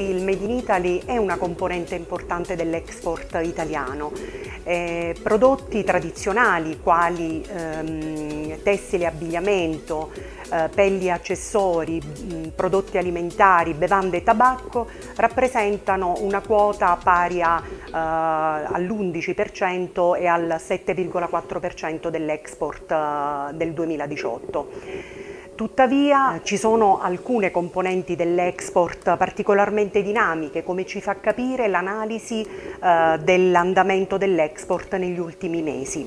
il Made in Italy è una componente importante dell'export italiano. Prodotti tradizionali quali tessili e abbigliamento, pelli e accessori, prodotti alimentari, bevande e tabacco rappresentano una quota pari all'11% e al 7,4% dell'export del 2018. Tuttavia ci sono alcune componenti dell'export particolarmente dinamiche, come ci fa capire l'analisi dell'andamento dell'export negli ultimi mesi.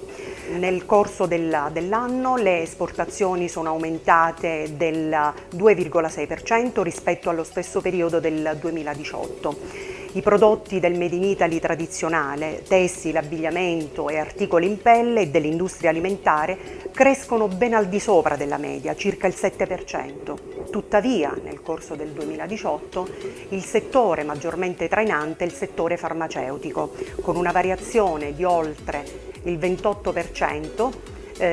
Nel corso dell'anno le esportazioni sono aumentate del 2,6% rispetto allo stesso periodo del 2018. I prodotti del Made in Italy tradizionale, tessile, abbigliamento e articoli in pelle e dell'industria alimentare crescono ben al di sopra della media, circa il 7%. Tuttavia, nel corso del 2018, il settore maggiormente trainante è il settore farmaceutico, con una variazione di oltre il 28%,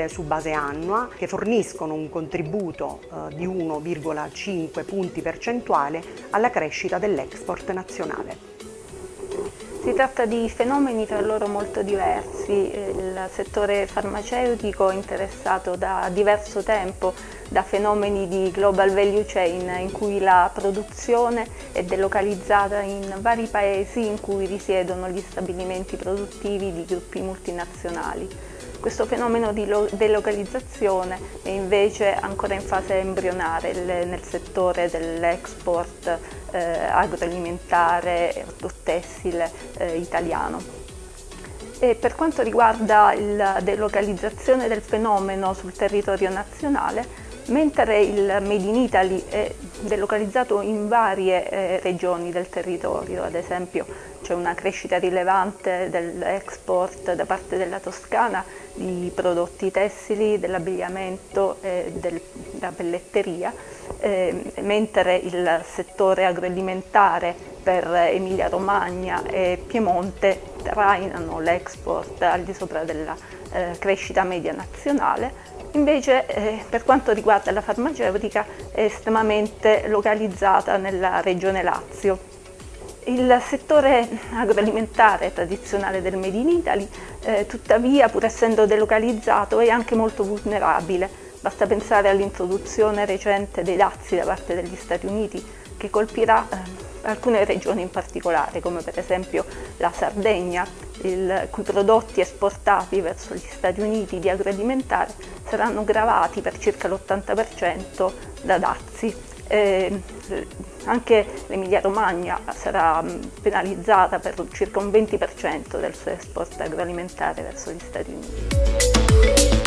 su base annua, che forniscono un contributo di 1,5 punti percentuale alla crescita dell'export nazionale. Si tratta di fenomeni tra loro molto diversi. Il settore farmaceutico è interessato da diverso tempo da fenomeni di global value chain, in cui la produzione è delocalizzata in vari paesi in cui risiedono gli stabilimenti produttivi di gruppi multinazionali. Questo fenomeno di delocalizzazione è invece ancora in fase embrionale nel settore dell'export agroalimentare e tessile italiano. E per quanto riguarda la delocalizzazione del fenomeno sul territorio nazionale, mentre il Made in Italy è delocalizzato in varie regioni del territorio, ad esempio c'è una crescita rilevante dell'export da parte della Toscana di prodotti tessili, dell'abbigliamento e della pelletteria, mentre il settore agroalimentare per Emilia-Romagna e Piemonte trainano l'export al di sopra della crescita media nazionale. Invece per quanto riguarda la farmaceutica è estremamente localizzata nella regione Lazio. Il settore agroalimentare tradizionale del Made in Italy tuttavia, pur essendo delocalizzato, è anche molto vulnerabile. Basta pensare all'introduzione recente dei dazi da parte degli Stati Uniti, che colpirà alcune regioni in particolare, come per esempio la Sardegna, i cui prodotti esportati verso gli Stati Uniti di agroalimentare saranno gravati per circa l'80% da dazi. Anche l'Emilia-Romagna sarà penalizzata per circa un 20% del suo export agroalimentare verso gli Stati Uniti.